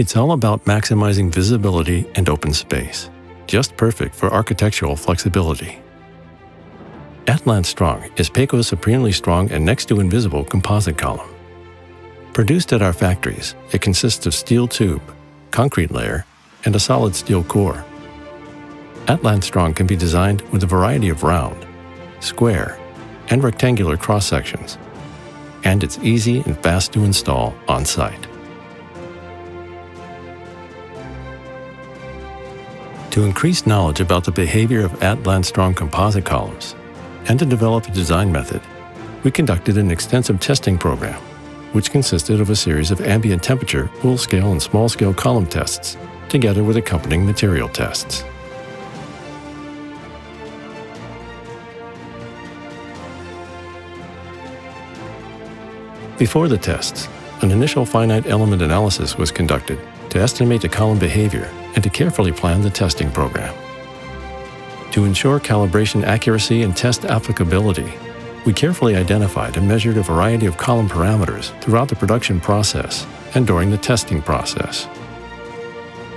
It's all about maximizing visibility and open space, just perfect for architectural flexibility. ATLANT Strong is Peikko's supremely strong and next to invisible composite column. Produced at our factories, it consists of steel tube, concrete layer, and a solid steel core. ATLANT Strong can be designed with a variety of round, square, and rectangular cross-sections, and it's easy and fast to install on-site. To increase knowledge about the behavior of ATLANT Strong composite columns and to develop a design method, we conducted an extensive testing program, which consisted of a series of ambient temperature, full-scale and small-scale column tests, together with accompanying material tests. Before the tests, an initial finite element analysis was conducted to estimate the column behavior and to carefully plan the testing program. To ensure calibration accuracy and test applicability, we carefully identified and measured a variety of column parameters throughout the production process and during the testing process.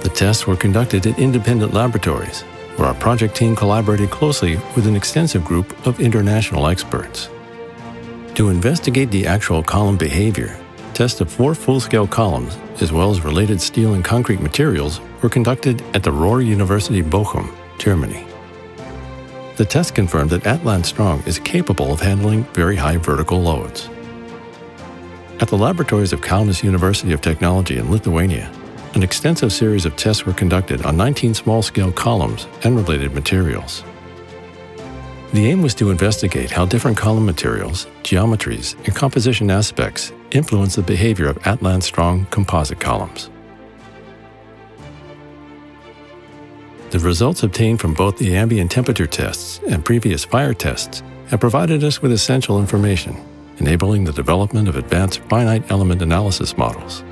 The tests were conducted at independent laboratories, where our project team collaborated closely with an extensive group of international experts. To investigate the actual column behavior, tests of 4 full-scale columns, as well as related steel and concrete materials, were conducted at the Ruhr University Bochum, Germany. The test confirmed that ATLANT Strong is capable of handling very high vertical loads. At the laboratories of Kaunas University of Technology in Lithuania, an extensive series of tests were conducted on 19 small-scale columns and related materials. The aim was to investigate how different column materials, geometries, and composition aspects influence the behavior of ATLANT Strong composite columns. The results obtained from both the ambient temperature tests and previous fire tests have provided us with essential information, enabling the development of advanced finite element analysis models.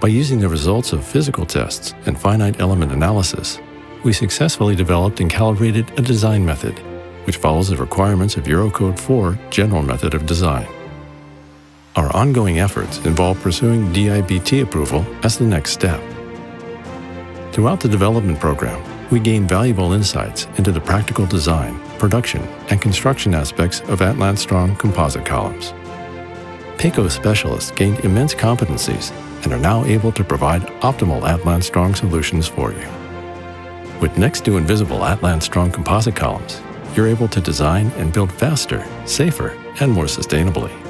By using the results of physical tests and finite element analysis, we successfully developed and calibrated a design method which follows the requirements of Eurocode 4 General Method of Design. Our ongoing efforts involve pursuing DIBT approval as the next step. Throughout the development program, we gain valuable insights into the practical design, production, and construction aspects of ATLANT Strong composite columns. Peikko specialists gained immense competencies and are now able to provide optimal ATLANT Strong solutions for you. With next to invisible ATLANT Strong composite columns, you're able to design and build faster, safer, and more sustainably.